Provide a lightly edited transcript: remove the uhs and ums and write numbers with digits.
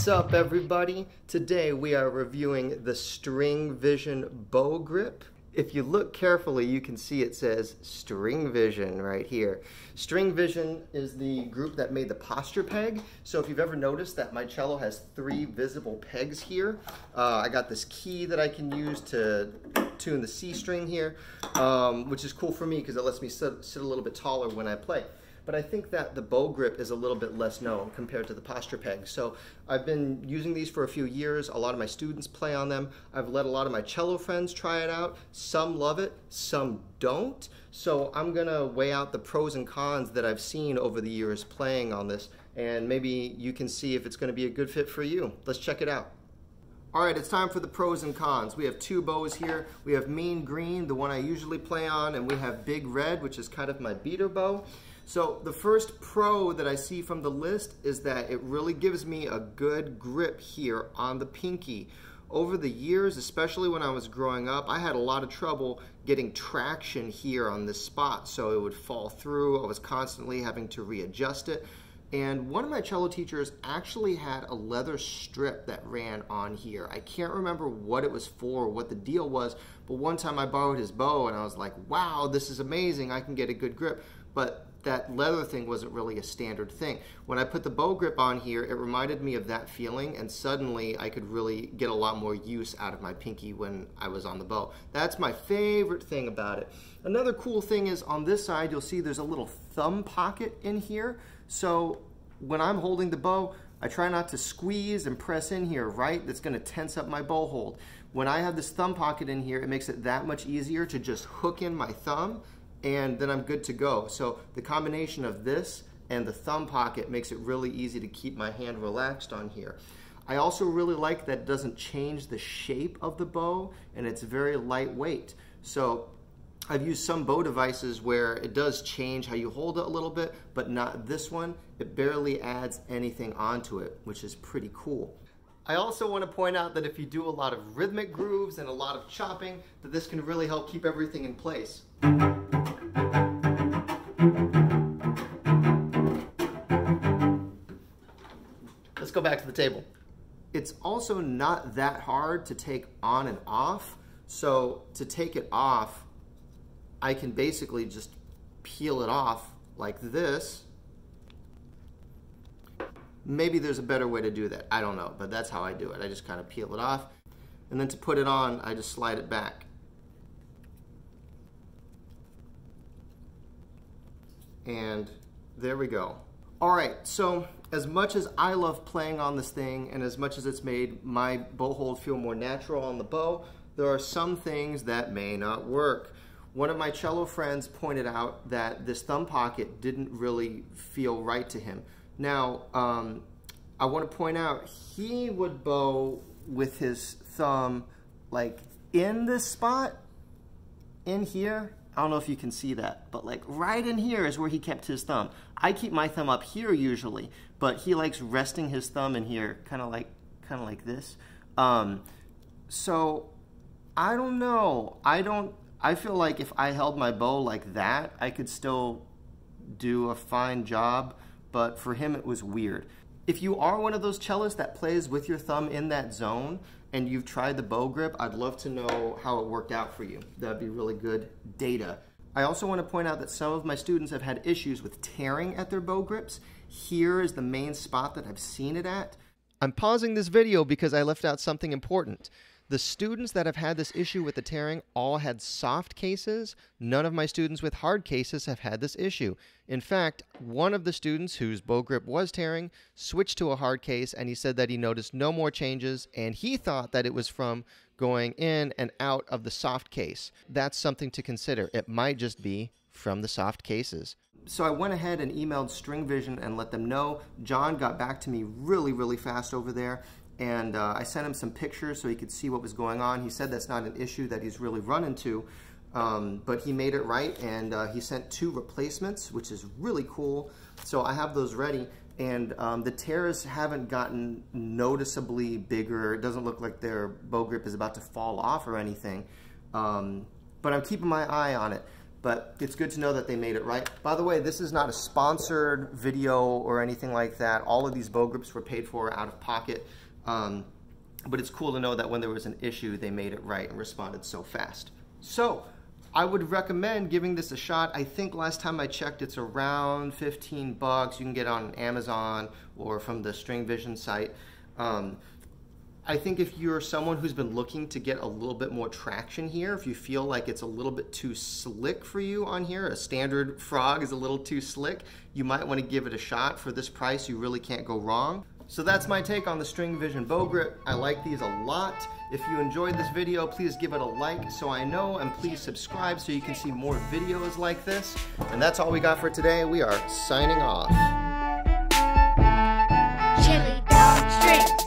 What's up, everybody? Today we are reviewing the String Vision bow grip. If you look carefully, you can see it says String Vision right here. String Vision is the group that made the posture peg. So if you've ever noticed that my cello has three visible pegs here, I got this key that I can use to tune the C string here, which is cool for me because it lets me sit a little bit taller when I play. But I think that the bow grip is a little bit less known compared to the posture peg. So I've been using these for a few years. A lot of my students play on them. I've let a lot of my cello friends try it out. Some love it, some don't. So I'm gonna weigh out the pros and cons that I've seen over the years playing on this, and maybe you can see if it's gonna be a good fit for you. Let's check it out. All right, it's time for the pros and cons. We have two bows here. We have Mean Green, the one I usually play on, and we have Big Red, which is kind of my beater bow. So the first pro that I see from the list is that it really gives me a good grip here on the pinky. Over the years, especially when I was growing up, I had a lot of trouble getting traction here on this spot, so it would fall through. I was constantly having to readjust it. And one of my cello teachers actually had a leather strip that ran on here. I can't remember what it was for, what the deal was, but one time I borrowed his bow and I was like, wow, this is amazing, I can get a good grip. But that leather thing wasn't really a standard thing. When I put the bow grip on here, it reminded me of that feeling, and suddenly I could really get a lot more use out of my pinky when I was on the bow. That's my favorite thing about it. Another cool thing is on this side, you'll see there's a little thumb pocket in here. So when I'm holding the bow, I try not to squeeze and press in here, right? That's gonna tense up my bow hold. When I have this thumb pocket in here, it makes it that much easier to just hook in my thumb, and then I'm good to go. So the combination of this and the thumb pocket makes it really easy to keep my hand relaxed on here. I also really like that it doesn't change the shape of the bow, and it's very lightweight. So I've used some bow devices where it does change how you hold it a little bit, but not this one. It barely adds anything onto it, which is pretty cool. I also want to point out that if you do a lot of rhythmic grooves and a lot of chopping, that this can really help keep everything in place. Let's go back to the table. It's also not that hard to take on and off. So to take it off, I can basically just peel it off like this. Maybe there's a better way to do that. I don't know, but that's how I do it. I just kind of peel it off. And then to put it on, I just slide it back. And there we go. All right, so as much as I love playing on this thing and as much as it's made my bow hold feel more natural on the bow, there are some things that may not work. One of my cello friends pointed out that this thumb pocket didn't really feel right to him. Now, I want to point out he would bow with his thumb like in this spot, in here. I don't know if you can see that, but like right in here is where he kept his thumb. I keep my thumb up here usually, but he likes resting his thumb in here, kind of like this. So I don't know. I feel like if I held my bow like that, I could still do a fine job, but for him it was weird. If you are one of those cellists that plays with your thumb in that zone and you've tried the bow grip, I'd love to know how it worked out for you. That'd be really good data. I also want to point out that some of my students have had issues with tearing at their bow grips. Here is the main spot that I've seen it at. I'm pausing this video because I left out something important. The students that have had this issue with the tearing all had soft cases. None of my students with hard cases have had this issue. In fact, one of the students whose bow grip was tearing switched to a hard case, and he said that he noticed no more changes, and he thought that it was from going in and out of the soft case. That's something to consider. It might just be from the soft cases. So I went ahead and emailed String Vision and let them know. John got back to me really, really fast over there. And I sent him some pictures so he could see what was going on. He said that's not an issue that he's really run into, but he made it right, and he sent two replacements, which is really cool. So I have those ready, and the tears haven't gotten noticeably bigger. It doesn't look like their bow grip is about to fall off or anything, but I'm keeping my eye on it. but it's good to know that they made it right. By the way, this is not a sponsored video or anything like that. All of these bow grips were paid for out of pocket, but it's cool to know that when there was an issue, they made it right and responded so fast. So I would recommend giving this a shot. I think last time I checked, it's around 15 bucks. You can get it on Amazon or from the String Vision site. I think if you're someone who's been looking to get a little bit more traction here, if you feel like it's a little bit too slick for you on here, a standard frog is a little too slick, you might want to give it a shot. For this price, you really can't go wrong. So that's my take on the String Vision bow grip. I like these a lot. If you enjoyed this video, please give it a like so I know, and please subscribe so you can see more videos like this. And that's all we got for today. We are signing off. Chili dog string.